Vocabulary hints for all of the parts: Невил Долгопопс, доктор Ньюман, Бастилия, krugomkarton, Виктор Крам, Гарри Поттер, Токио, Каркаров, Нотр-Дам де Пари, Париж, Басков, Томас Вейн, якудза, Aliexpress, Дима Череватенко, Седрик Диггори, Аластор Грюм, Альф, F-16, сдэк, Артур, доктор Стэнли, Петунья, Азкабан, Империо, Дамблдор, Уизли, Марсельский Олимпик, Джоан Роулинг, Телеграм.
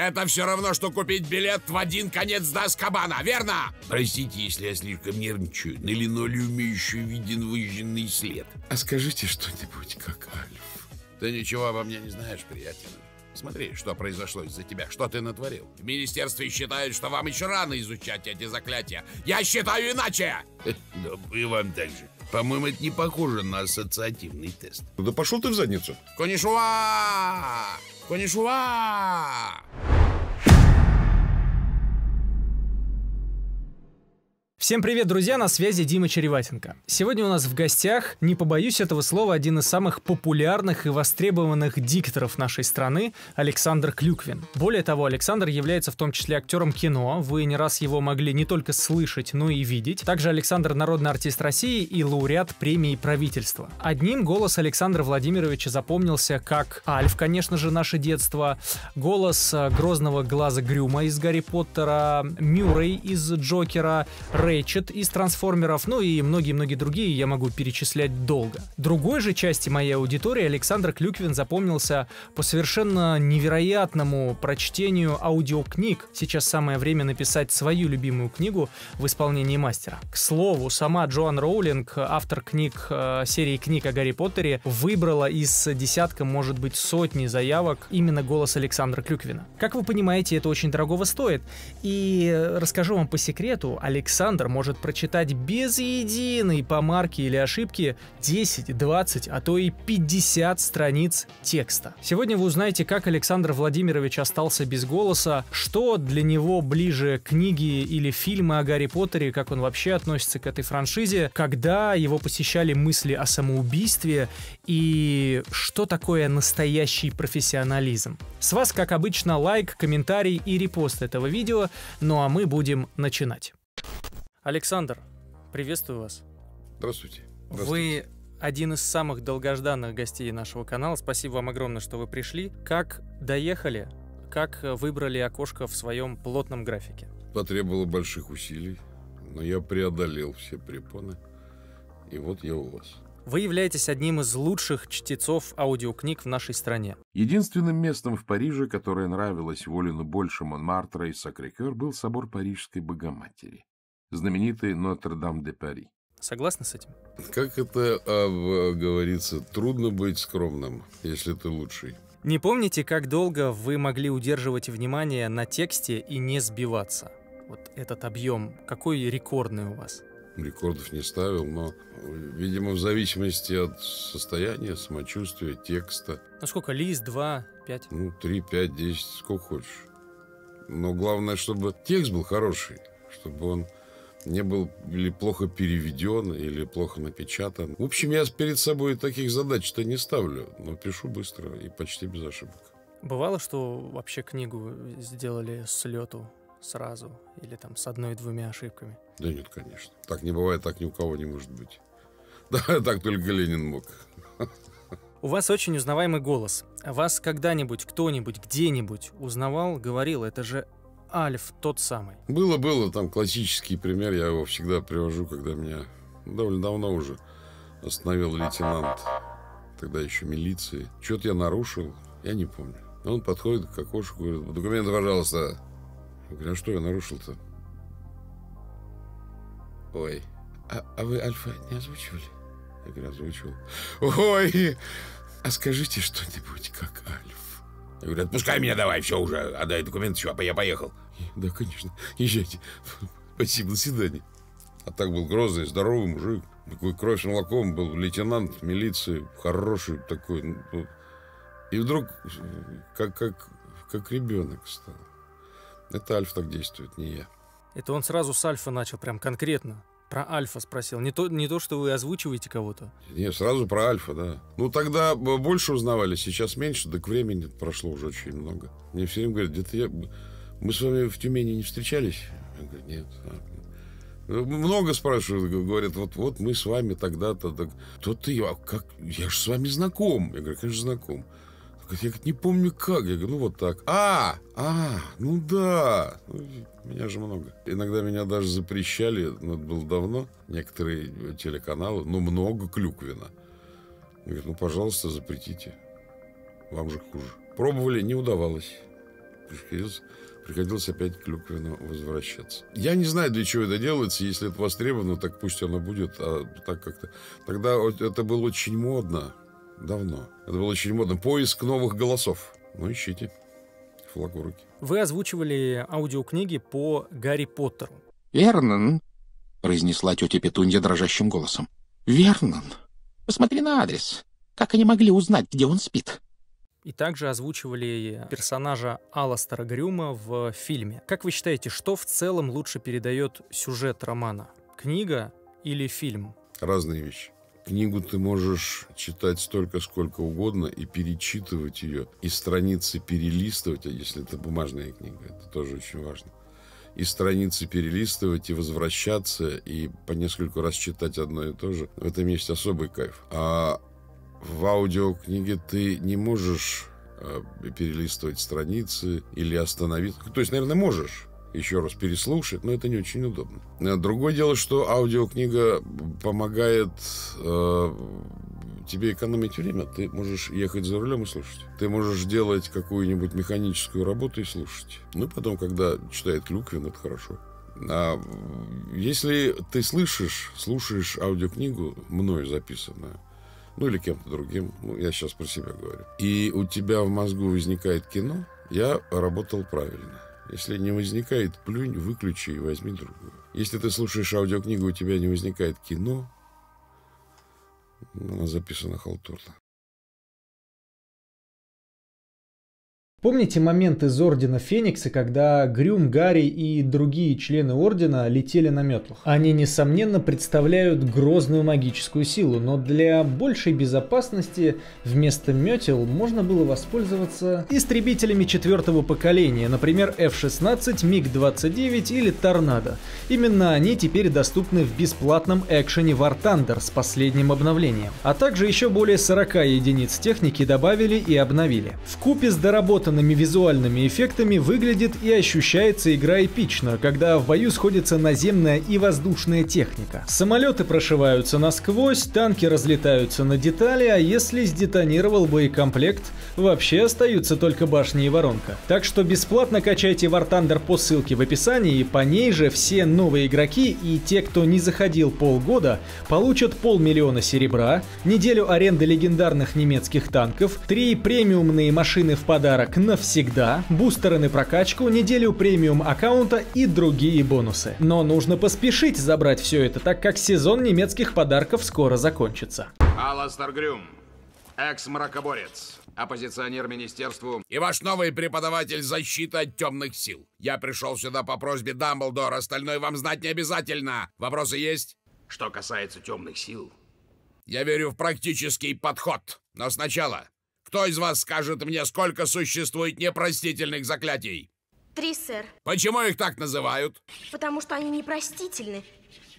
Это все равно, что купить билет в один конец до Азкабана, верно? Простите, если я слишком нервничаю. На линолеуме еще виден выжженный след. А скажите что-нибудь, как Альф. Ты ничего обо мне не знаешь, приятель. Смотри, что произошло из-за тебя, что ты натворил. В министерстве считают, что вам еще рано изучать эти заклятия. Я считаю иначе! И вам также. По-моему, это не похоже на ассоциативный тест. Да пошел ты в задницу. Конишуа! Конишуа! Всем привет, друзья, на связи Дима Череватенко. Сегодня у нас в гостях, не побоюсь этого слова, один из самых популярных и востребованных дикторов нашей страны, Александр Клюквин. Более того, Александр является в том числе актером кино, вы не раз его могли не только слышать, но и видеть. Также Александр — народный артист России и лауреат премии правительства. Одним голос Александра Владимировича запомнился как Альф, конечно же, наше детство, голос грозного глаза Грюма из Гарри Поттера, Мюррей из Джокера, из «Трансформеров», ну и многие-многие другие, я могу перечислять долго. Другой же части моей аудитории Александр Клюквин запомнился по совершенно невероятному прочтению аудиокниг. Сейчас самое время написать свою любимую книгу в исполнении мастера. К слову, сама Джоан Роулинг, автор книг, серии книг о Гарри Поттере, выбрала из десятка, может быть, сотни заявок именно голос Александра Клюквина. Как вы понимаете, это очень дорогого стоит. И расскажу вам по секрету, Александр может прочитать без единой помарки или ошибки 10, 20, а то и 50 страниц текста. Сегодня вы узнаете, как Александр Владимирович остался без голоса, что для него ближе — книги или фильмы о Гарри Поттере, как он вообще относится к этой франшизе, когда его посещали мысли о самоубийстве и что такое настоящий профессионализм. С вас, как обычно, лайк, комментарий и репост этого видео, ну а мы будем начинать. Александр, приветствую вас. Здравствуйте. Вы один из самых долгожданных гостей нашего канала. Спасибо вам огромное, что вы пришли. Как доехали, как выбрали окошко в своем плотном графике? Потребовало больших усилий, но я преодолел все препоны, и вот я у вас. Вы являетесь одним из лучших чтецов аудиокниг в нашей стране. Единственным местом в Париже, которое нравилось Волину больше Монмартра и Сакрекер, был собор Парижской Богоматери. Знаменитый Нотр-Дам де Пари. Согласны с этим? Как это говорится, трудно быть скромным, если ты лучший. Не помните, как долго вы могли удерживать внимание на тексте и не сбиваться? Вот этот объем, какой рекордный у вас? Рекордов не ставил, но, видимо, в зависимости от состояния, самочувствия, текста. Ну сколько? Лист, 2, 5? Ну, 3, 5, 10, сколько хочешь. Но главное, чтобы текст был хороший, чтобы он не был или плохо переведен, или плохо напечатан. В общем, я перед собой таких задач-то не ставлю, но пишу быстро и почти без ошибок. Бывало, что вообще книгу сделали с лету сразу, или там с 1-2 ошибками? Да нет, конечно. Так не бывает, так ни у кого не может быть. Да, так только Ленин мог. У вас очень узнаваемый голос. Вас когда-нибудь, кто-нибудь, где-нибудь узнавал, говорил, это же... Альф тот самый. Было, там классический пример, я его всегда привожу, когда меня довольно давно уже остановил лейтенант, тогда еще милиции. Что-то я нарушил, я не помню. Он подходит к окошку, говорит: документы, пожалуйста. Я говорю: а что я нарушил-то? Ой, а вы Альфа не озвучивали? Я говорю: озвучивал. Ой, а скажите что-нибудь, как Альф. Я говорю: отпускай меня, давай, все уже, отдай документы, все, я поехал. Да, конечно, езжайте. Спасибо, до свидания. А так был грозный, здоровый мужик, такой кровь с молоком был, лейтенант милиции, хороший такой. И вдруг как ребенок стал. Это Альф так действует, не я. Это он сразу с Альфа начал, прям конкретно. Про Альфа спросил. Не то, что вы озвучиваете кого-то. Не, сразу про Альфа, да. Ну, тогда больше узнавали, сейчас меньше, да к времени прошло уже очень много. Мне все время говорят: где-то мы с вами в Тюмени не встречались? Я говорю: нет. Много спрашивают, говорят: вот мы с вами тогда-то. Так... Кто ты? А как? Я же с вами знаком. Я говорю: конечно, знаком. Я не помню как. Я говорю: ну вот так. Ну да. Ну, меня же много. Иногда меня даже запрещали, но это было давно, некоторые телеканалы, но много Клюквина. Я говорю: ну, пожалуйста, запретите. Вам же хуже. Пробовали, не удавалось. приходилось опять к Клюквину возвращаться. Я не знаю, для чего это делается. Если это востребовано, так пусть оно будет. А так как-то... Тогда это было очень модно. Давно. Это было очень модно. Поиск новых голосов. Ну, ищите. Флаг в руки. Вы озвучивали аудиокниги по Гарри Поттеру. «Вернон», — произнесла тетя Петунья дрожащим голосом. «Вернон, посмотри на адрес. Как они могли узнать, где он спит?» И также озвучивали персонажа Аластора Грюма в фильме. Как вы считаете, что в целом лучше передает сюжет романа? Книга или фильм? Разные вещи. Книгу ты можешь читать столько, сколько угодно, и перечитывать ее, и страницы перелистывать, если это бумажная книга, это тоже очень важно. И страницы перелистывать, и возвращаться, и по нескольку раз читать одно и то же. В этом есть особый кайф. А в аудиокниге ты не можешь перелистывать страницы или остановиться. То есть, наверное, можешь еще раз переслушать, но это не очень удобно. Другое дело, что аудиокнига помогает тебе экономить время. Ты можешь ехать за рулем и слушать. Ты можешь делать какую-нибудь механическую работу и слушать. Ну, потом, когда читает Клюквин, это хорошо. А если ты слушаешь аудиокнигу, мною записанную, ну, или кем-то другим, ну, я сейчас про себя говорю, и у тебя в мозгу возникает кино, я работал правильно. Если не возникает, плюнь, выключи и возьми другую. Если ты слушаешь аудиокнигу, у тебя не возникает кино, она записана халтурно. Помните момент из Ордена Феникса, когда Грюм, Гарри и другие члены Ордена летели на метлах? Они, несомненно, представляют грозную магическую силу, но для большей безопасности вместо метел можно было воспользоваться истребителями четвертого поколения, например, F-16, МиГ-29 или Торнадо. Именно они теперь доступны в бесплатном экшене War Thunder с последним обновлением. А также еще более 40 единиц техники добавили и обновили. Вкупе с доработкой визуальными эффектами выглядит и ощущается игра эпично, когда в бою сходится наземная и воздушная техника. Самолеты прошиваются насквозь, танки разлетаются на детали, а если сдетонировал боекомплект, вообще остаются только башни и воронка. Так что бесплатно качайте War Thunder по ссылке в описании, и по ней же все новые игроки и те, кто не заходил полгода, получат 500 000 серебра, неделю аренды легендарных немецких танков, 3 премиумные машины в подарок навсегда, бустеры на прокачку, неделю премиум аккаунта и другие бонусы. Но нужно поспешить забрать все это, так как сезон немецких подарков скоро закончится. Аластор Грюм, экс-мракоборец, оппозиционер министерству и ваш новый преподаватель защиты от темных сил. Я пришел сюда по просьбе Дамблдора, остальное вам знать не обязательно. Вопросы есть? Что касается темных сил? Я верю в практический подход, но сначала... Кто из вас скажет мне, сколько существует непростительных заклятий? 3, сэр. Почему их так называют? Потому что они непростительны.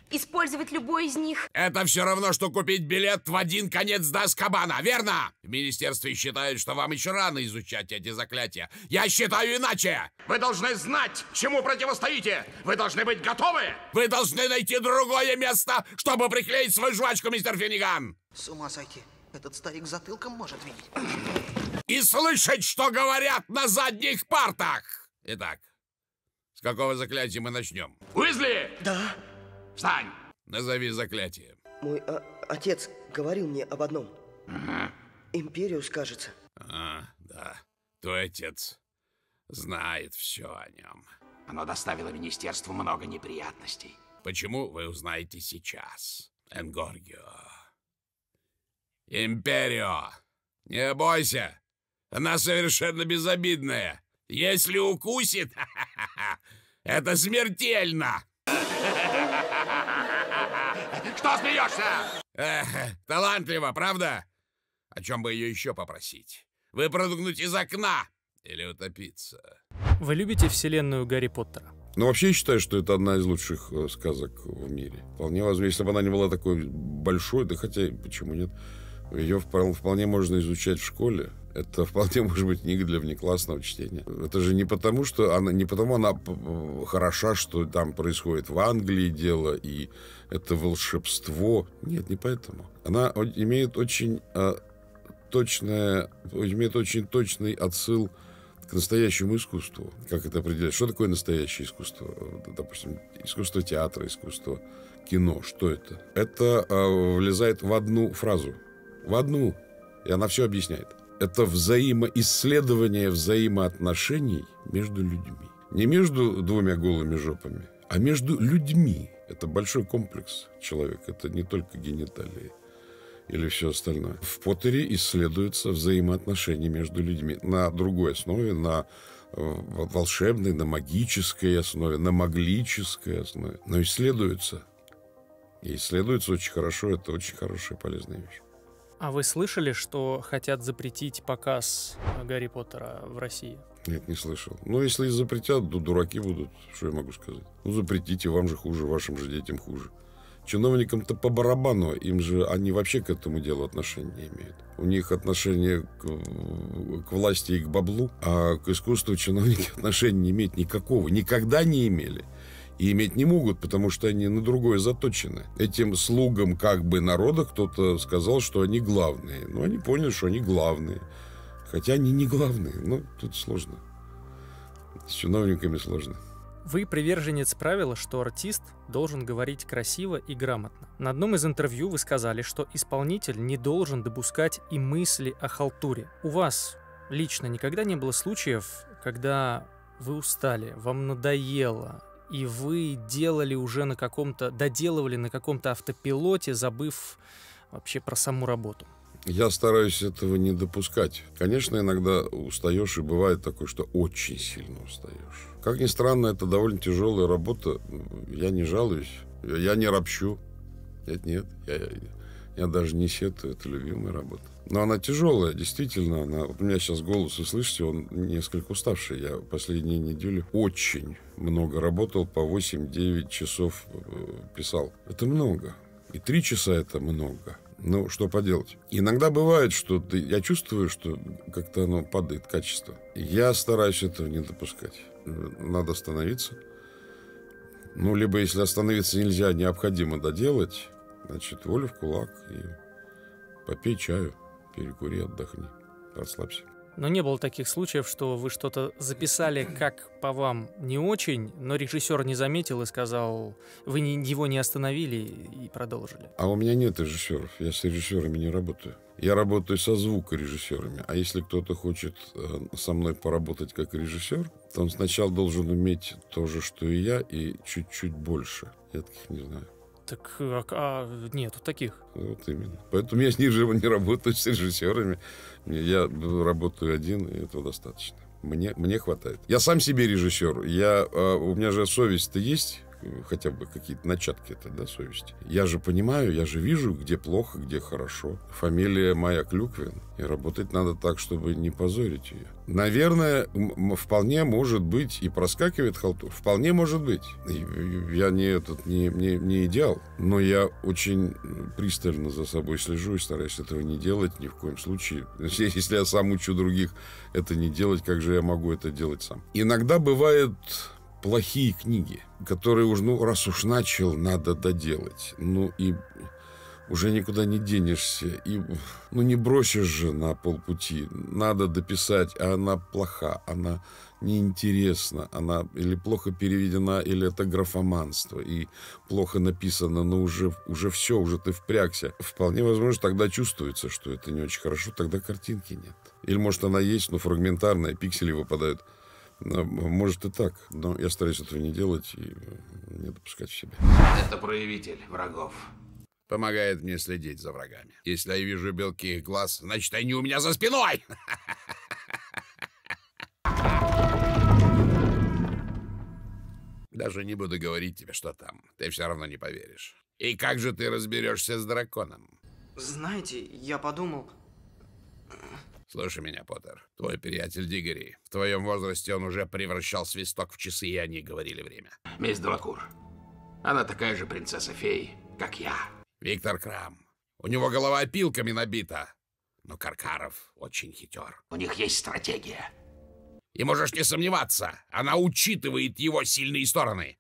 Использовать любой из них... Это все равно, что купить билет в один конец до Азкабана, верно? В министерстве считают, что вам еще рано изучать эти заклятия. Я считаю иначе! Вы должны знать, чему противостоите! Вы должны быть готовы! Вы должны найти другое место, чтобы приклеить свою жвачку, мистер Финниган! С ума сойти. Этот старик затылком может видеть. И слышать, что говорят на задних партах. Итак, с какого заклятия мы начнем? Уизли! Да? Встань! Назови заклятие. Мой отец говорил мне об одном. Ага. Империо, кажется. А, да. Твой отец знает все о нем. Оно доставило министерству много неприятностей. Почему, вы узнаете сейчас, Энгоргио. Империо, не бойся, она совершенно безобидная. Если укусит, это смертельно. Что смеешься? Талантливо, правда? О чем бы ее еще попросить? Выпрыгнуть из окна или утопиться? Вы любите вселенную Гарри Поттера? Ну, вообще, я считаю, что это одна из лучших сказок в мире. Вполне возможно, если бы она не была такой большой, да хотя почему нет? Ее вполне можно изучать в школе. Это вполне может быть книга для внеклассного чтения. Это же не потому, что она хороша, что там происходит в Англии дело, и это волшебство. Нет, не поэтому. Она имеет очень точный отсыл к настоящему искусству. Как это определять? Что такое настоящее искусство? Допустим, искусство театра, искусство кино. Что это? Это влезает в одну фразу. В одну. И она все объясняет. Это взаимоисследование взаимоотношений между людьми. Не между двумя голыми жопами, а между людьми. Это большой комплекс человека. Это не только гениталии или все остальное. В Поттере исследуются взаимоотношения между людьми на другой основе, на волшебной, на магической основе, на маглической основе. Но исследуются. И исследуются очень хорошо. Это очень хорошая и полезная вещь. А вы слышали, что хотят запретить показ Гарри Поттера в России? Нет, не слышал. Но если и запретят, то дураки будут. Что я могу сказать? Ну, запретите, вам же хуже, вашим же детям хуже. Чиновникам-то по барабану, им же они вообще к этому делу отношения не имеют. У них отношение к власти и к баблу, а к искусству чиновники отношения не имеют никакого. Никогда не имели. И иметь не могут, потому что они на другое заточены. Этим слугам как бы народа кто-то сказал, что они главные. Но они поняли, что они главные. Хотя они не главные. Но тут сложно. С чиновниками сложно. Вы приверженец правила, что артист должен говорить красиво и грамотно. На одном из интервью вы сказали, что исполнитель не должен допускать и мысли о халтуре. У вас лично никогда не было случаев, когда вы устали, вам надоело, и вы делали уже на каком-то, доделывали на каком-то автопилоте, забыв вообще про саму работу? Я стараюсь этого не допускать. Конечно, иногда устаешь, и бывает такое, что очень сильно устаешь. Как ни странно, это довольно тяжелая работа. Я не жалуюсь, я не ропщу. Нет, я даже не сетую, это любимая работа. Но она тяжелая, действительно. Вот у меня сейчас голос, вы слышите, он несколько уставший. Я последние недели очень много работал, по 8-9 часов писал. Это много. И 3 часа это много. Ну, что поделать? Иногда бывает, что я чувствую, что как-то оно падает, качество. Я стараюсь этого не допускать. Надо остановиться. Ну, либо если остановиться нельзя, необходимо доделать, значит, волю в кулак и попей чаю, перекури, отдохни, расслабься. Но не было таких случаев, что вы что-то записали, как по вам, не очень, но режиссер не заметил и сказал, вы его не остановили и продолжили? А у меня нет режиссеров, я с режиссерами не работаю. Я работаю со звукорежиссерами, а если кто-то хочет со мной поработать как режиссер, то он сначала должен уметь то же, что и я, и чуть-чуть больше. Я таких не знаю. Так, нету таких. Вот именно. Поэтому я с ним же не работаю, с режиссерами. Я работаю один, и этого достаточно. Мне хватает. Я сам себе режиссер. У меня же совесть-то есть, хотя бы какие-то начатки-то, да, совести. Я же понимаю, я же вижу, где плохо, где хорошо. Фамилия моя Клюквин. И работать надо так, чтобы не позорить ее. Наверное, вполне может быть и проскакивает халтур. Вполне может быть. Я не идеал, но я очень пристально за собой слежу и стараюсь этого не делать ни в коем случае. Если я сам учу других это не делать, как же я могу это делать сам? Иногда бывает... плохие книги, которые уж, ну, раз уж начал, надо доделать. Ну, и уже никуда не денешься. И, ну, не бросишь же на полпути. Надо дописать, а она плоха, она неинтересна, она или плохо переведена, или это графоманство, и плохо написано, но уже все, уже ты впрягся. Вполне возможно, тогда чувствуется, что это не очень хорошо, тогда картинки нет. Или, может, она есть, но фрагментарная, пиксели выпадают. Может и так, но я стараюсь этого не делать и не допускать в себе. Это проявитель врагов. Помогает мне следить за врагами. Если я вижу белки их глаз, значит, они у меня за спиной. Даже не буду говорить тебе, что там. Ты все равно не поверишь. И как же ты разберешься с драконом? Знаете, я подумал... Слушай меня, Поттер. Твой приятель Диггори. В твоем возрасте он уже превращал свисток в часы, и они говорили время. Мисс Делакур. Она такая же принцесса-фей, как я. Виктор Крам. У него голова опилками набита. Но Каркаров очень хитер. У них есть стратегия. И можешь не сомневаться, она учитывает его сильные стороны.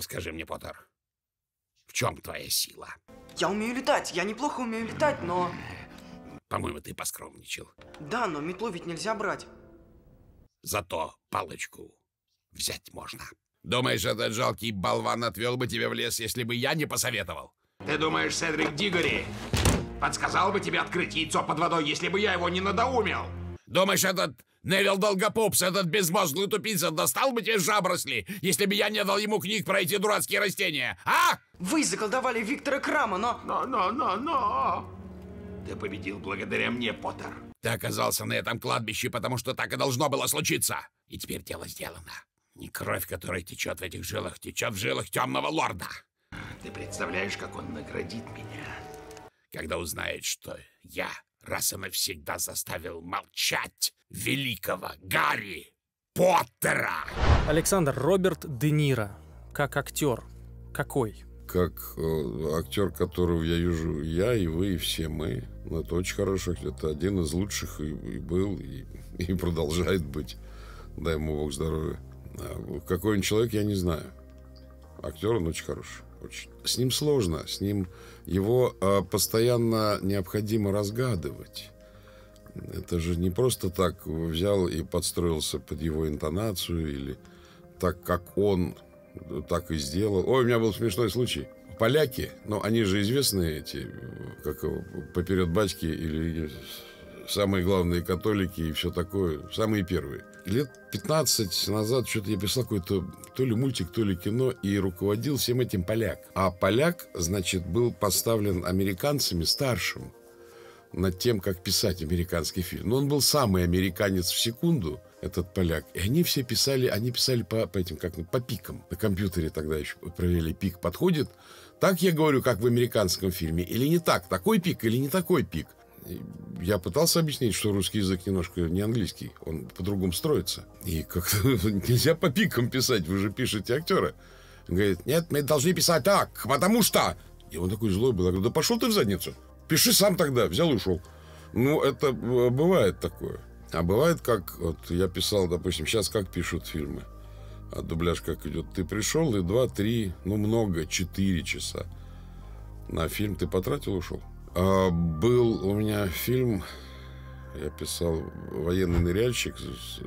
Скажи мне, Поттер, в чем твоя сила? Я умею летать. Я неплохо умею летать, но... По-моему, ты поскромничал. Да, но метлу ведь нельзя брать. Зато палочку взять можно. Думаешь, этот жалкий болван отвел бы тебя в лес, если бы я не посоветовал? Ты думаешь, Седрик Диггори подсказал бы тебе открыть яйцо под водой, если бы я его не надоумил? Думаешь, этот Невил Долгопопс, этот безмозглый тупица, достал бы тебе жабросли, если бы я не дал ему книг про эти дурацкие растения, а? Вы заколдовали Виктора Крама, но... Но! Ты победил благодаря мне, Поттер. Ты оказался на этом кладбище, потому что так и должно было случиться. И теперь дело сделано. Не кровь, которая течет в этих жилах, течет в жилах темного лорда. Ты представляешь, как он наградит меня? Когда узнает, что я раз и навсегда заставил молчать великого Гарри Поттера. Александр, Роберт Де Ниро, как актер, какой? Как актер, которого я вижу, я и вы, и все мы. Ну, это очень хороший, это один из лучших и был, и продолжает быть. Дай ему Бог здоровья. Какой он человек, я не знаю. Актер он очень хороший. Очень. С ним сложно, с ним его постоянно необходимо разгадывать. Это же не просто так взял и подстроился под его интонацию или так, как он, так и сделал. Ой, у меня был смешной случай. Поляки, но они же известные эти, как поперед батьки или самые главные католики и все такое, самые первые. Лет 15 назад что-то я писал какой-то то ли мультик, то ли кино, и руководил всем этим поляк. А поляк, значит, был поставлен американцами старшим над тем, как писать американский фильм. Но он был самый американец в секунду, этот поляк. И они все писали, по этим, как по пикам. На компьютере тогда еще проверяли, пик подходит. Так я говорю, как в американском фильме, или не так? Такой пик или не такой пик? Я пытался объяснить, что русский язык немножко не английский. Он по-другому строится. И как-то нельзя по пикам писать. Вы же пишете актера. Он говорит, нет, мы должны писать так, потому что... И он такой злой был. Я говорю, да пошел ты в задницу. Пиши сам тогда. Взял и ушел. Ну, это бывает такое. А бывает, как... Вот я писал, допустим, сейчас как пишут фильмы. А дубляж как идет. Ты пришел, и 2-3, ну, много, 4 часа. На фильм ты потратил, ушел. Был у меня фильм, я писал «Военный ныряльщик» с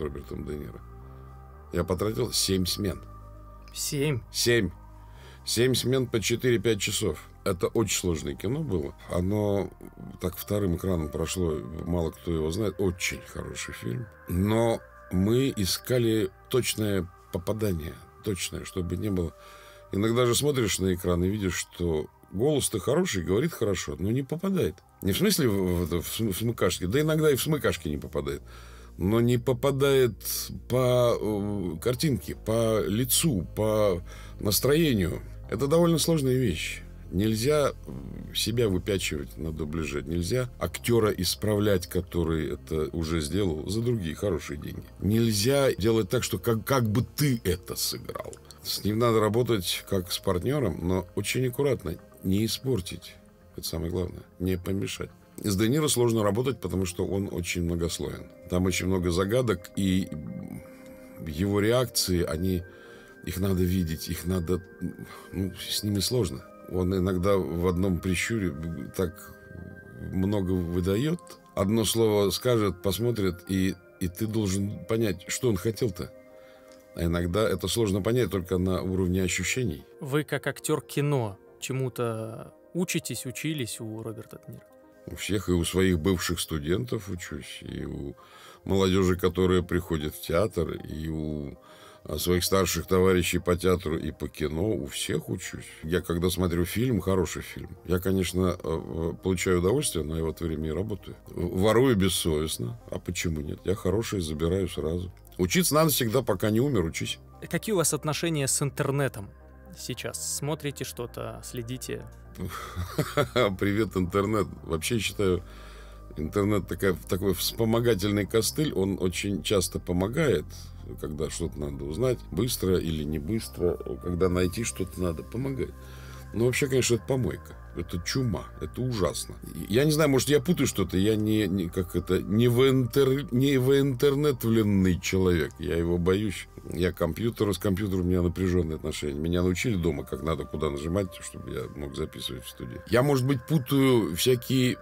Робертом Де Ниро. Я потратил 7 смен. 7? 7. 7 смен по 4-5 часов. Это очень сложное кино было. Оно так вторым экраном прошло, мало кто его знает. Очень хороший фильм. Но мы искали точное попадание, точное, чтобы не было. Иногда же смотришь на экран и видишь, что... Голос-то хороший, говорит хорошо, но не попадает. Не в смысле в смыкашке, да иногда и в смыкашке не попадает. Но не попадает по картинке, по лицу, по настроению. Это довольно сложная вещь. Нельзя себя выпячивать на дубляже. Нельзя актера исправлять, который это уже сделал, за другие хорошие деньги. Нельзя делать так, что как бы ты это сыграл. С ним надо работать как с партнером, но очень аккуратно. Не испортить. Это самое главное. Не помешать. С Де Ниро сложно работать, потому что он очень многословен. Там очень много загадок, и его реакции, их надо видеть, их надо... Ну, с ними сложно. Он иногда в одном прищуре так много выдает. Одно слово скажет, посмотрит, и ты должен понять, что он хотел-то. А иногда это сложно понять только на уровне ощущений. Вы, как актер кино, чему-то учились у Роберта Де Ниро? У всех, и у своих бывших студентов учусь, и у молодежи, которая приходит в театр, и у своих старших товарищей по театру и по кино, у всех учусь. Я, когда смотрю фильм, хороший фильм, я, конечно, получаю удовольствие, но я в это время и работаю. Ворую бессовестно. А почему нет? Я хороший забираю сразу. Учиться надо всегда, пока не умер, учись. Какие у вас отношения с интернетом сейчас? Смотрите что-то, следите? Привет, интернет. Вообще, считаю, интернет такой вспомогательный костыль. Он очень часто помогает, когда что-то надо узнать, быстро или не быстро. Когда найти что-то надо, помогает. Но вообще, конечно, это помойка. Это чума, это ужасно. Я не знаю, может, я путаю что-то. Я не в интернетленный человек. Я его боюсь. Я компьютер, с компьютером у меня напряженные отношения. Меня научили дома, как надо куда нажимать, чтобы я мог записывать в студии. Я, может быть, путаю всякие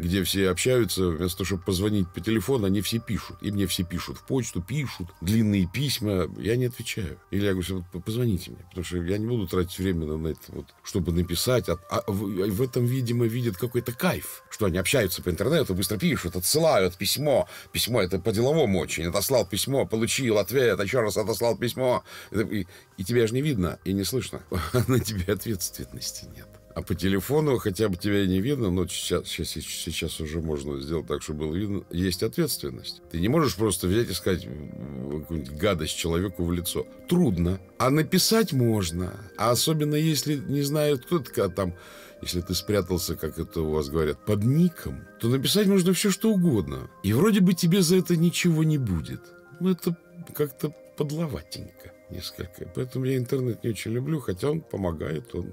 где все общаются, вместо того, чтобы позвонить по телефону, они все пишут. И мне все пишут в почту, пишут длинные письма. Я не отвечаю. Или я говорю, позвоните мне, потому что я не буду тратить время на это, вот, чтобы написать. В этом, видимо, видят какой-то кайф, что они общаются по интернету, быстро пишут, отсылают письмо. Письмо это по-деловому очень. Отослал письмо, получил ответ, еще раз отослал письмо. И тебя же не видно и не слышно. На тебе ответственности нет. А по телефону хотя бы тебя и не видно, но сейчас уже можно сделать так, чтобы было видно. Есть ответственность. Ты не можешь просто взять и сказать какую-нибудь гадость человеку в лицо. Трудно. А написать можно. А особенно если не знают, кто ты там... Если ты спрятался, как это у вас говорят, под ником, то написать можно все, что угодно. И вроде бы тебе за это ничего не будет. Ну, это как-то подловатенько несколько. Поэтому я интернет не очень люблю, хотя он помогает, он...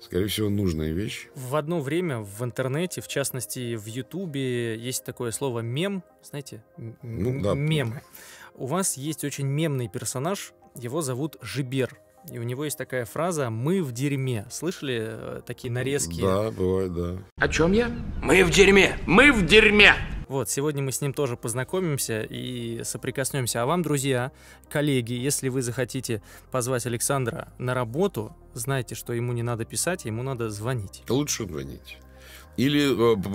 Скорее всего, нужная вещь. В одно время в интернете, в частности, в Ютубе, есть такое слово «мем». Знаете? Ну, да. Мем. У вас есть очень мемный персонаж, его зовут Жибер. И у него есть такая фраза «мы в дерьме». Слышали такие нарезки? Да, бывает, да. О чем я? Мы в дерьме! Мы в дерьме! Вот, сегодня мы с ним тоже познакомимся и соприкоснемся. А вам, друзья, коллеги, если вы захотите позвать Александра на работу, знайте, что ему не надо писать, ему надо звонить. Лучше звонить. Или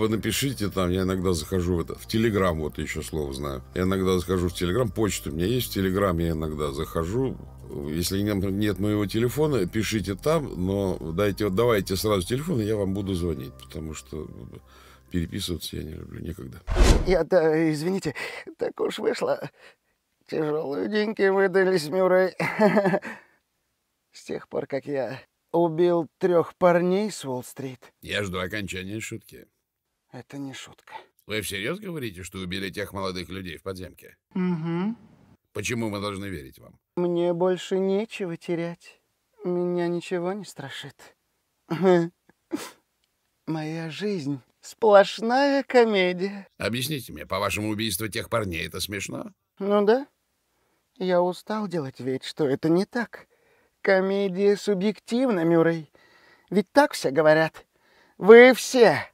напишите там, я иногда захожу в Телеграм, вот еще слово знаю. Я иногда захожу в Телеграм, почта у меня есть в Телеграм, я иногда захожу. Если нет моего телефона, пишите там, но давайте сразу телефон, и я вам буду звонить, потому что... Переписываться я не люблю никогда. Я-то, извините, так уж вышло. Тяжелые деньги выдались, Мюррей. С тех пор, как я убил 3 парней с Уолл-стрит. Я жду окончания шутки. Это не шутка. Вы всерьез говорите, что убили тех молодых людей в подземке? Угу. Почему мы должны верить вам? Мне больше нечего терять. Меня ничего не страшит. Моя жизнь... сплошная комедия. Объясните мне, по-вашему, убийство тех парней это смешно? Ну да. Я устал делать вид, что это не так. Комедия субъективна, Мюррей. Ведь так все говорят. Вы все.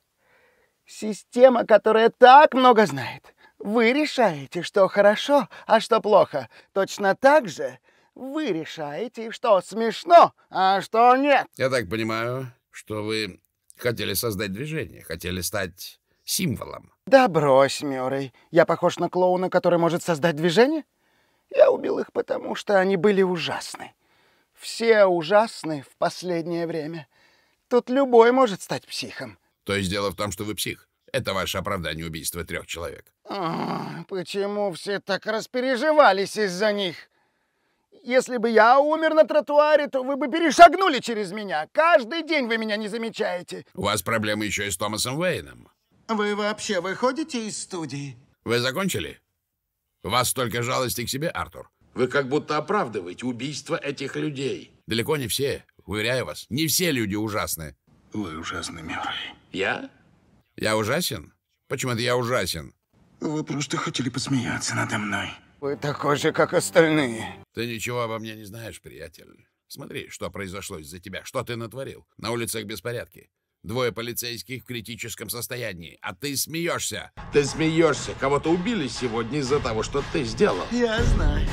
Система, которая так много знает. Вы решаете, что хорошо, а что плохо. Точно так же вы решаете, что смешно, а что нет. Я так понимаю, что вы... хотели создать движение, хотели стать символом. Да брось, Мюррей. Я похож на клоуна, который может создать движение? Я убил их, потому что они были ужасны. Все ужасны в последнее время. Тут любой может стать психом. То есть дело в том, что вы псих? Это ваше оправдание убийства 3 человек. Почему все так распереживались из-за них? Если бы я умер на тротуаре, то вы бы перешагнули через меня. Каждый день вы меня не замечаете. У вас проблемы еще и с Томасом Вейном. Вы вообще выходите из студии? Вы закончили? У вас столько жалости к себе, Артур. Вы как будто оправдываете убийство этих людей. Далеко не все, уверяю вас. Не все люди ужасны. Вы ужасны, Мюррей. Я? Я ужасен? Почему-то я ужасен. Вы просто хотели посмеяться надо мной. Вы такой же, как остальные. Ты ничего обо мне не знаешь, приятель. Смотри, что произошло из-за тебя, что ты натворил. На улицах беспорядки. 2 полицейских в критическом состоянии. А ты смеешься. Ты смеешься. Кого-то убили сегодня из-за того, что ты сделал. Я знаю.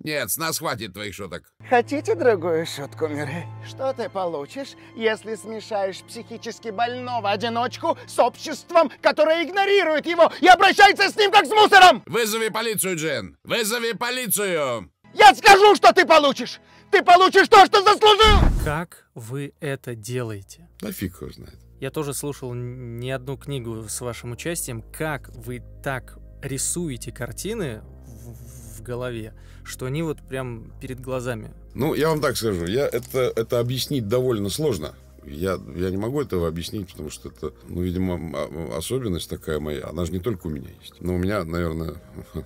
Нет, с нас хватит твоих шуток. Хотите другую шутку, Мюррей? Что ты получишь, если смешаешь психически больного одиночку с обществом, которое игнорирует его и обращается с ним как с мусором? Вызови полицию, Джен! Вызови полицию! Я скажу, что ты получишь! Ты получишь то, что заслужил! Как вы это делаете? Да фиг его знает. Я тоже слушал не одну книгу с вашим участием. Как вы так рисуете картины в голове, что они вот прям перед глазами. Ну, я вам так скажу, это объяснить довольно сложно. Я не могу этого объяснить, потому что это, ну, видимо, особенность такая моя. Она же не только у меня есть. Но у меня, наверное,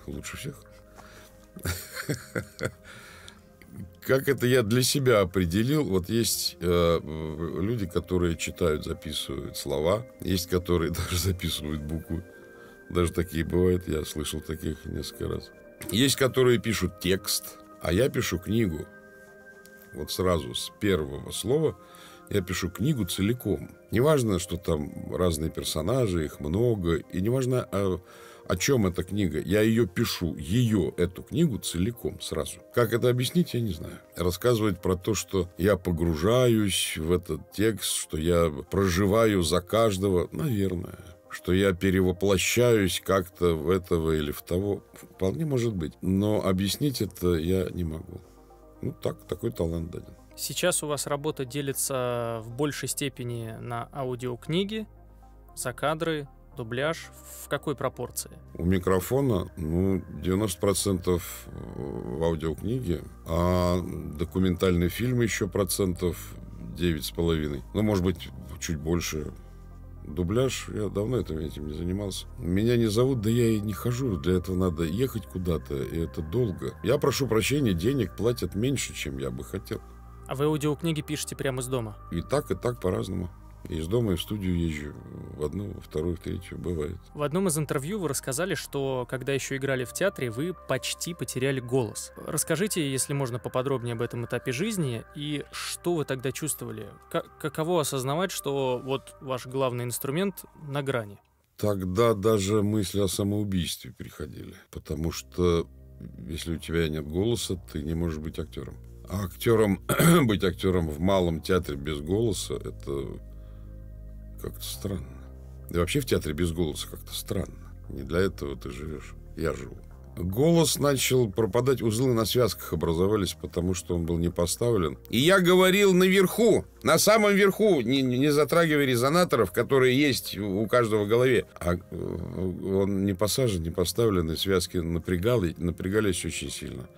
лучше всех. Как это я для себя определил? Вот есть люди, которые читают, записывают слова. Есть, которые даже записывают буквы. Даже такие бывают. Я слышал таких несколько раз. Есть, которые пишут текст, а я пишу книгу. Вот сразу с первого слова Я пишу книгу целиком. Неважно, что там разные персонажи, их много. И неважно, о чем эта книга. Я ее пишу, эту книгу целиком, сразу. Как это объяснить, я не знаю. Рассказывать про то, что я погружаюсь в этот текст, что я проживаю за каждого, наверное. Что я перевоплощаюсь как-то в этого или в того. Вполне может быть. Но объяснить это я не могу. Ну так, такой талант даден. Сейчас у вас работа делится в большей степени на аудиокниги, закадры, дубляж. В какой пропорции? У микрофона 90% в аудиокниге, а документальный фильм еще 9,5%. Может быть, чуть больше. Дубляж, я давно этим не занимался. Меня не зовут, да я и не хожу. Для этого надо ехать куда-то, и это долго. Я прошу прощения, денег платят меньше, чем я бы хотел. А вы аудиокниги пишете прямо из дома? И так по-разному. Из дома и в студию езжу. В одну, во вторую, в третью. Бывает. В одном из интервью вы рассказали, что когда еще играли в театре, вы почти потеряли голос. Расскажите, если можно, поподробнее об этом этапе жизни. И что вы тогда чувствовали? Каково осознавать, что вот ваш главный инструмент на грани? Тогда даже мысли о самоубийстве приходили. Потому что если у тебя нет голоса, ты не можешь быть актером. А быть актером в малом театре без голоса — это как-то странно. И вообще в театре без голоса как-то странно. Не для этого ты живешь. Я живу. Голос начал пропадать, узлы на связках образовались, потому что он был не поставлен. И я говорил наверху, на самом верху, не затрагивая резонаторов, которые есть у каждого в голове. А он не посажен, не поставлен, и связки напрягались очень сильно.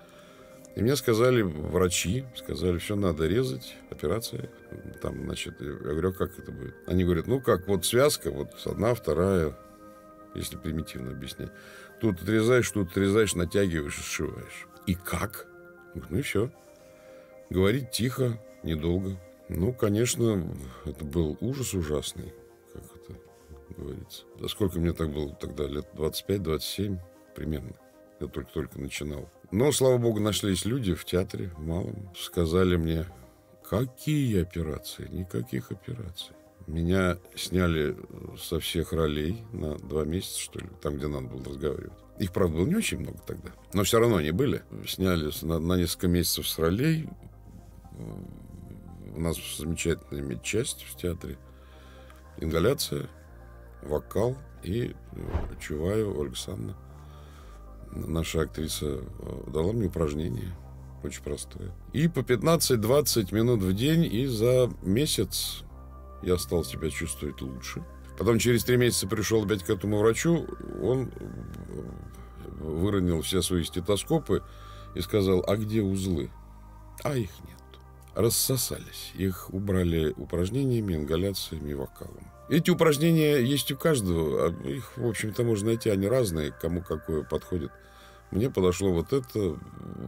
И мне сказали врачи, сказали, все надо резать, операция. Там, значит, я говорю, как это будет? Они говорят, вот связка, одна, вторая, если примитивно объяснять. Тут отрезаешь, тут отрезаешь, натягиваешь и сшиваешь. И как? И все. Говорить тихо, недолго. Конечно, это был ужас ужасный, как это говорится. Да сколько мне так было тогда, лет 25-27 примерно. Я только-только начинал. Но, слава богу, нашлись люди в театре, в малом. Сказали мне, какие операции? Никаких операций. Меня сняли со всех ролей на 2 месяца, что ли, там, где надо было разговаривать. Их, правда, было не очень много тогда, но все равно они были. Сняли на несколько месяцев с ролей. У нас замечательная медчасть в театре. Ингаляция, вокал и Чуваева Ольга Александровна. Наша актриса дала мне упражнение, очень простое. И по 15-20 минут в день, и за месяц я стал себя чувствовать лучше. Потом через 3 месяца пришел опять к этому врачу, он выронил все свои стетоскопы и сказал, а где узлы? А их нет. Рассосались. Их убрали упражнениями, ингаляциями и вокалом. Эти упражнения есть у каждого. Их, в общем-то, можно найти. Они разные, кому какое подходит. Мне подошло это.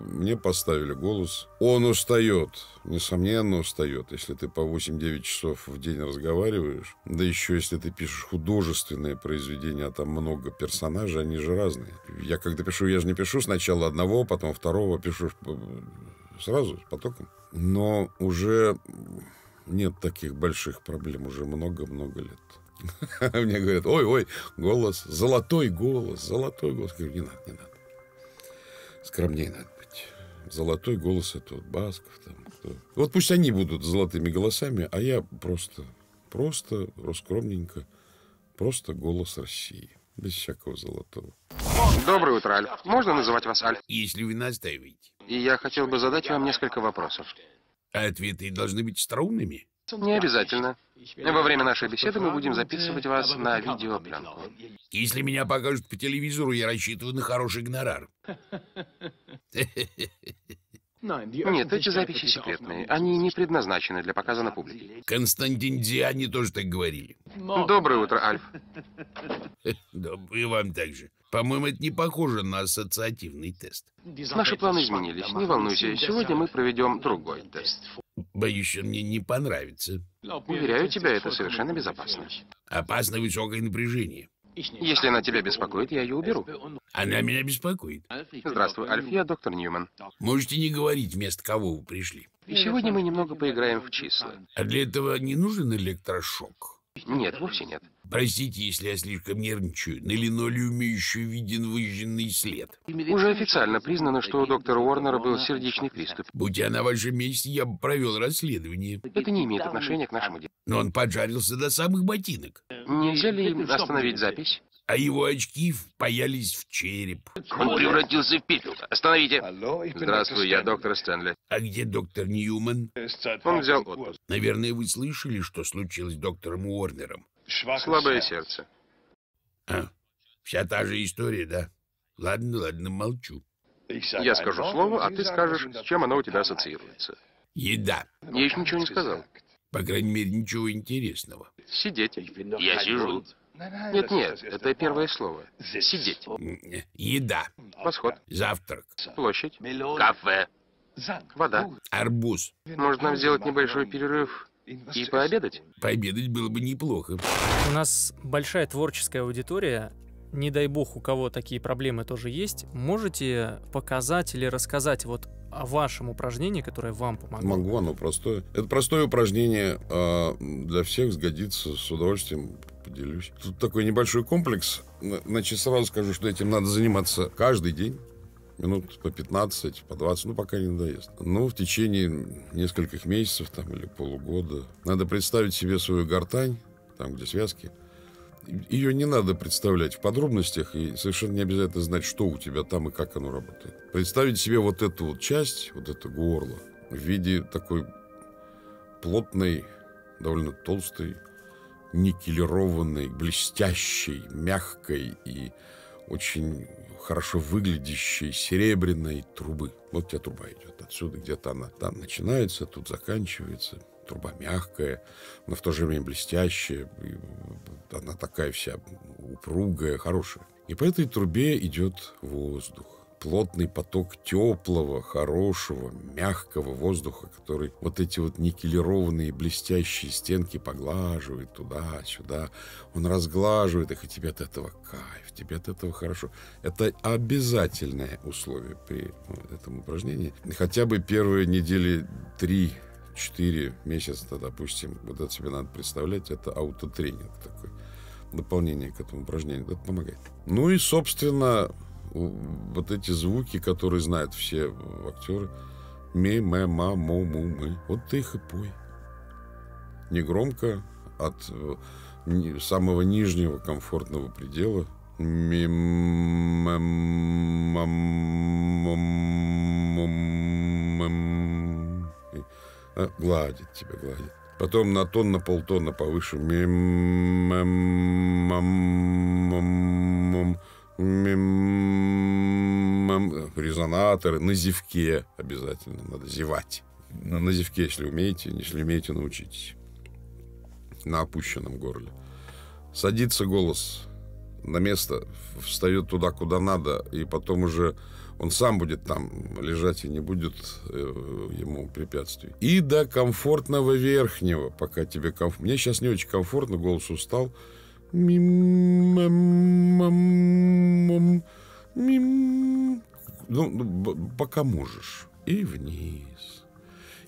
Мне поставили голос. Он устает. Несомненно, устает. Если ты по 8-9 часов в день разговариваешь. Да еще, если ты пишешь художественные произведения, а там много персонажей, они же разные. Я когда пишу, я же не пишу сначала одного, потом второго. Пишу сразу, с потоком. Но уже... Нет таких больших проблем уже много-много лет. Мне говорят, ой-ой, голос, золотой голос, золотой голос. Я говорю, не надо, не надо. Скромнее надо быть. Золотой голос — это Басков. Пусть они будут золотыми голосами, а я просто, скромненько, просто голос России. Без всякого золотого. Доброе утро, Альф. Можно называть вас Альф? Если вы настаиваете. И я хотел бы задать вам несколько вопросов. А ответы должны быть остроумными? Не обязательно. Во время нашей беседы мы будем записывать вас на видеопленку. Если меня покажут по телевизору, я рассчитываю на хороший гонорар. Нет, эти записи секретные. Они не предназначены для показа на публике. Константиндиане тоже так говорили. Доброе утро, Альф. И вам также. По-моему, это не похоже на ассоциативный тест. Наши планы изменились. Не волнуйся, сегодня мы проведем другой тест. Боюсь, он мне не понравится. Уверяю тебя, это совершенно безопасно. Опасно высокое напряжение. Если она тебя беспокоит, я ее уберу. Она меня беспокоит. Здравствуй, Альф, я доктор Ньюман. Можете не говорить, вместо кого вы пришли. И сегодня мы немного поиграем в числа. А для этого не нужен электрошок? Нет, вовсе нет. Простите, если я слишком нервничаю. На линолеуме еще виден выжженный след. Уже официально признано, что у доктора Уорнера был сердечный приступ. Будь я на вашем месте, я бы провел расследование. Это не имеет отношения к нашему делу. Но он поджарился до самых ботинок. Нельзя ли остановить запись? А его очки впаялись в череп. Он превратился в пепел. Остановите. Здравствуй, я доктор Стэнли. А где доктор Ньюман? Он взял отпуск. Наверное, вы слышали, что случилось с доктором Уорнером. Слабое сердце. А, вся та же история, да? Ладно, ладно, молчу. Я скажу слово, а ты скажешь, с чем оно у тебя ассоциируется. Еда. Я еще ничего не сказал. По крайней мере, ничего интересного. Сидеть. Я сижу. Нет-нет, это первое слово. Сидеть. Еда. Восход. Завтрак. Площадь. Кафе. Вода. Арбуз. Может, нам сделать небольшой перерыв и пообедать? Пообедать было бы неплохо. У нас большая творческая аудитория. Не дай бог, у кого такие проблемы тоже есть. Можете показать или рассказать вот о вашем упражнении, которое вам помогло? Могу, оно простое. Это простое упражнение, для всех сгодится, с удовольствием поделюсь. Тут такой небольшой комплекс. Значит, сразу скажу, что этим надо заниматься каждый день. Минут по 15, по 20, ну, пока не надоест. Но в течение нескольких месяцев там, или полугода надо представить себе свою гортань, там, где связки. Ее не надо представлять в подробностях, и совершенно не обязательно знать, что у тебя там и как оно работает. Представить себе вот эту вот часть, вот это горло, в виде такой плотной, довольно толстой, никелированной, блестящей, мягкой и очень хорошо выглядящей серебряной трубы. Вот у тебя труба идет отсюда, где-то она там начинается, тут заканчивается. Труба мягкая, но в то же время блестящая. Она такая вся упругая, хорошая. И по этой трубе идет воздух. Плотный поток теплого, хорошего, мягкого воздуха, который вот эти вот никелированные блестящие стенки поглаживает туда-сюда. Он разглаживает их, и тебе от этого кайф, тебе от этого хорошо. Это обязательное условие при этом упражнении. Хотя бы первые недели 3-4 месяца, допустим, вот это себе надо представлять, это аутотренинг такой, дополнение к этому упражнению, это помогает. Ну и, собственно, вот эти звуки, которые знают все актеры, ми, мэ, ма, мо, му, мы, вот ты их и пой. Негромко, от самого нижнего комфортного предела. Ми, мэ, ма, мо, му, гладит тебя, гладит. Потом на тон, на полтона повыше. Резонаторы на зевке обязательно. Надо зевать. На зевке, если умеете. Если умеете, научитесь. На опущенном горле. Садится голос на место, встает туда, куда надо, и потом уже он сам будет там лежать, и не будет ему препятствий. И до комфортного верхнего, пока тебе комфортно. Мне сейчас не очень комфортно, голос устал. Ну, пока можешь. И вниз,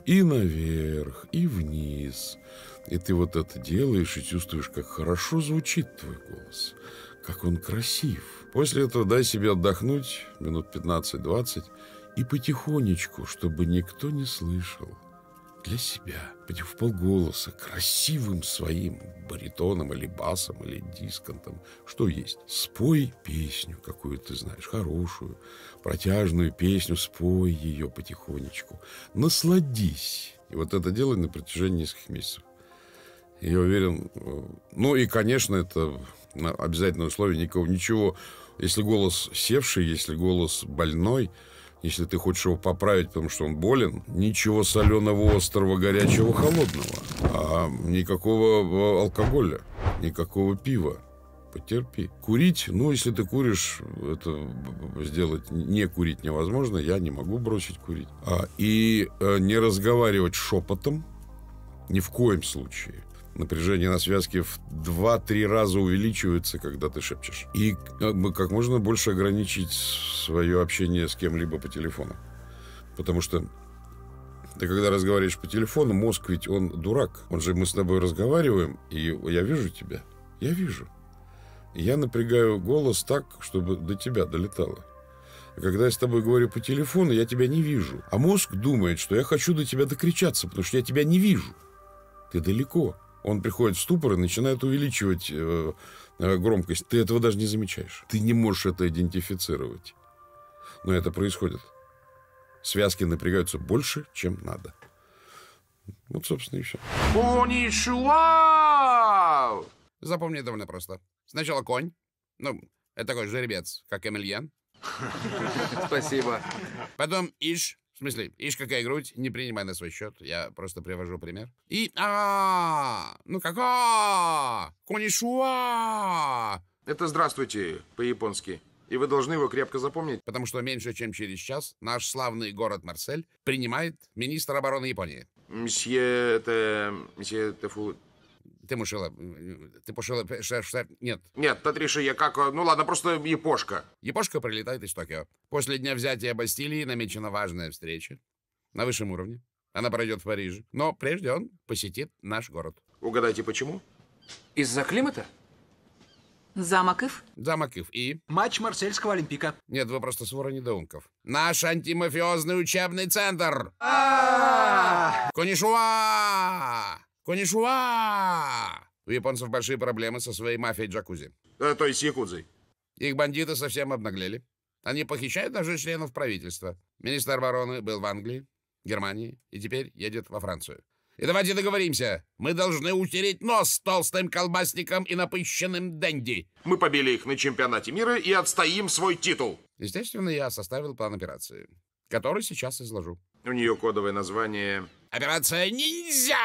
и наверх, и вниз. И ты вот это делаешь и чувствуешь, как хорошо звучит твой голос, как он красив. После этого дай себе отдохнуть минут 15-20 и потихонечку, чтобы никто не слышал, для себя, в полголоса, красивым своим баритоном или басом, или дисконтом, что есть. Спой песню, какую ты знаешь, хорошую, протяжную песню, спой ее потихонечку. Насладись. И вот это делай на протяжении нескольких месяцев. Я уверен. Ну и, конечно, это обязательное условие. Ничего, если голос севший, если голос больной, если ты хочешь его поправить, потому что он болен, ничего соленого, острого, горячего, холодного. А никакого алкоголя, никакого пива. Потерпи. Курить, ну, если ты куришь, это сделать не курить невозможно. Я не могу бросить курить. И не разговаривать шепотом ни в коем случае. Напряжение на связке в 2-3 раза увеличивается, когда ты шепчешь. И как можно больше ограничить свое общение с кем-либо по телефону. Потому что Ты когда разговариваешь по телефону, мозг ведь он дурак. Он же, мы с тобой разговариваем, и я вижу тебя. Я вижу. Я напрягаю голос так, чтобы до тебя долетало. А когда я с тобой говорю по телефону, я тебя не вижу. А мозг думает, что я хочу до тебя докричаться, потому что я тебя не вижу. Ты далеко. Он приходит в ступор и начинает увеличивать громкость. Ты этого даже не замечаешь. Ты не можешь это идентифицировать. Но это происходит. Связки напрягаются больше, чем надо. Вот, собственно, и все. Конишуау! Запомни, довольно просто. Сначала конь. Ну, это такой жеребец, как Эмильен. Спасибо. Потом иш. В смысле, ишь, какая грудь, не принимай на свой счет. Я просто привожу пример. И ну как конишуа. Это здравствуйте по-японски. И вы должны его крепко запомнить. Потому что меньше чем через час наш славный город Марсель принимает министра обороны Японии. Мсье это... Мсье Тефу... Ты пошила... Нет. Нет, Татриша, я как... Ну ладно, просто япошка. Япошка прилетает из Токио. После дня взятия Бастилии намечена важная встреча на высшем уровне. Она пройдет в Париже. Но прежде он посетит наш город. Угадайте, почему? Из-за климата? Замок Иф? Замок Иф и... Матч Марсельского Олимпика. Нет, вы просто свора недоумков. Наш антимафиозный учебный центр! Конишуа! Конишуа! У японцев большие проблемы со своей мафией джакузи. То есть якудзой. Их бандиты совсем обнаглели. Они похищают даже членов правительства. Министр обороны был в Англии, Германии и теперь едет во Францию. И давайте договоримся. Мы должны утереть нос толстым колбасником и напыщенным денди. Мы побили их на чемпионате мира и отстоим свой титул. Естественно, я составил план операции, который сейчас изложу. У нее кодовое название... Операция «Ниндзя».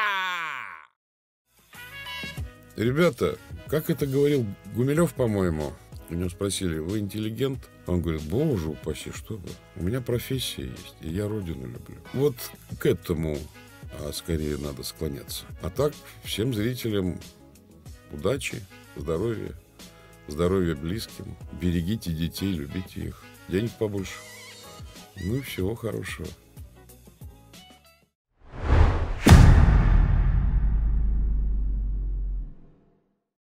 Ребята, как это говорил Гумилев, по-моему, у него спросили, вы интеллигент? Он говорит, боже упаси, что вы? У меня профессия есть, и я родину люблю. Вот к этому скорее надо склоняться. А так, всем зрителям удачи, здоровья, здоровья близким. Берегите детей, любите их. Денег побольше. Ну и всего хорошего.